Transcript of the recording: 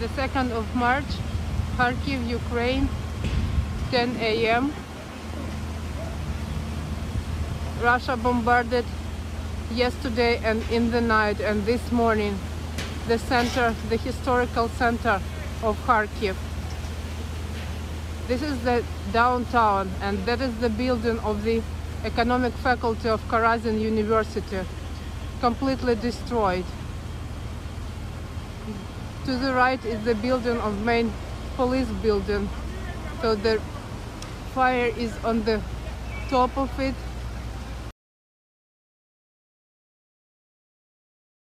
the 2nd of March, Kharkiv, Ukraine, 10 a.m. Russia bombarded yesterday and in the night and this morning the center, the historical center of Kharkiv. This is the downtown, and that is the building of the economic faculty of Karazin University, completely destroyed. To the right is the building of main police building, so the fire is on the top of it.